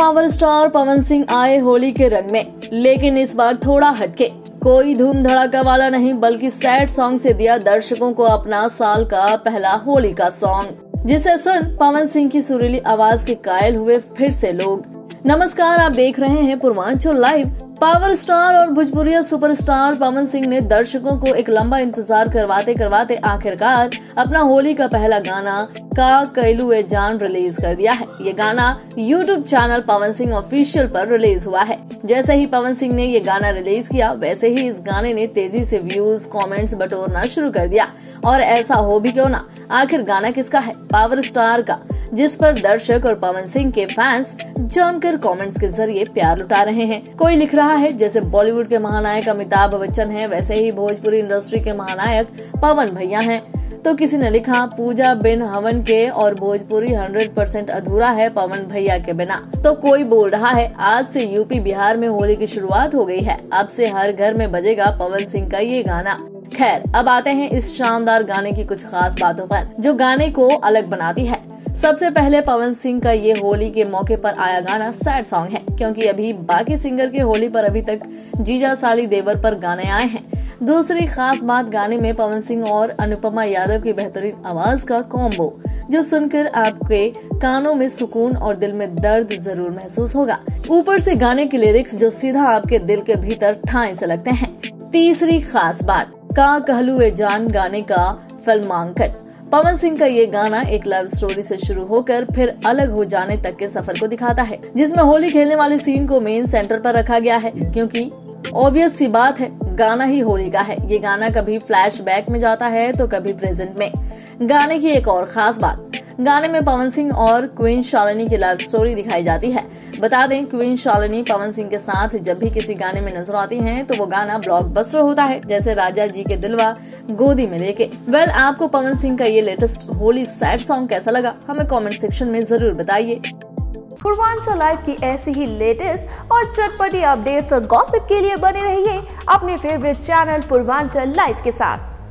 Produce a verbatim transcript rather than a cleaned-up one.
Power star Pawan Singh आए होली के रंग में, लेकिन इस बार थोड़ा हटके, कोई धूम धड़ाका वाला नहीं बल्कि सैड सॉन्ग से दिया दर्शकों को अपना साल का पहला होली का सॉन्ग, जिसे सुन पवन सिंह की सुरीली आवाज के कायल हुए फिर से लोग। नमस्कार, आप देख रहे हैं पूर्वांचल लाइव। पावर स्टार और भोजपुरिया सुपरस्टार पवन सिंह ने दर्शकों को एक लंबा इंतजार करवाते करवाते आखिरकार अपना होली का पहला गाना का कैलू ए जान रिलीज कर दिया है। ये गाना YouTube channel Pawan Singh official पर रिलीज हुआ है। जैसे ही पवन सिंह ने ये गाना रिलीज किया, वैसे ही इस गाने ने तेजी से व्यूज, कमेंट्स बटोरना शुरू कर दिया। और ऐसा हो भी क्यों ना, आखिर गाना किसका है? पावर स्टार का, जिस पर दर्शक और पवन सिंह के फैंस जमकर कमेंट्स के जरिए प्यार लुटा रहे हैं। कोई लिख रहा है जैसे बॉलीवुड के महानायक अमिताभ बच्चन हैं, वैसे ही भोजपुरी इंडस्ट्री के महानायक पवन भैया हैं। तो किसी ने लिखा पूजा बिन हवन के और भोजपुरी सौ परसेंट अधूरा है पवन भैया के बिना। तो कोई बोल रहा है आज से यूपी बिहार में होली की शुरुआत हो गई है, अब से हर घर में बजेगा पवन सिंह का ये गाना। खैर, अब आते हैं इस शानदार गाने की कुछ खास बातों पर, जो गाने को अलग बनाती है। सबसे पहले पवन सिंह का ये होली के मौके पर आया गाना सैड सॉन्ग है, क्योंकि अभी बाकी सिंगर के होली पर अभी तक जीजा साली देवर पर गाने आए हैं। दूसरी खास बात, गाने में पवन सिंह और अनुपमा यादव की बेहतरीन आवाज का कॉम्बो, जो सुनकर आपके कानों में सुकून और दिल में दर्द जरूर महसूस होगा। ऊपर से गाने के लिरिक्स जो सीधा आपके दिल के भीतर ठाए से लगते हैं। तीसरी खास बात, का कहलू ए जान गाने का फिल्मांकन। पवन सिंह का ये गाना एक लव स्टोरी से शुरू होकर फिर अलग हो जाने तक के सफर को दिखाता है, जिसमें होली खेलने वाले सीन को मेन सेंटर पर रखा गया है, क्योंकि ऑब्वियस सी बात है गाना ही होली का है। ये गाना कभी फ्लैशबैक में जाता है तो कभी प्रेजेंट में। गाने की एक और खास बात, गाने में पवन सिंह और क्वीन शालनी की लव स्टोरी दिखाई जाती है। बता दें, क्वीन शालनी पवन सिंह के साथ जब भी किसी गाने में नजर आती हैं, तो वो गाना ब्लॉकबस्टर होता है, जैसे राजा जी के दिलवा गोदी में लेके। वेल, आपको पवन सिंह का ये लेटेस्ट होली सैड सॉन्ग कैसा लगा, हमें कमेंट सेक्शन में जरूर बताइए। पूर्वांचल लाइव की ऐसी ही लेटेस्ट और चटपटी अपडेट्स और गॉसिप के लिए बने रहिए अपने फेवरेट चैनल पूर्वांचल लाइव के साथ।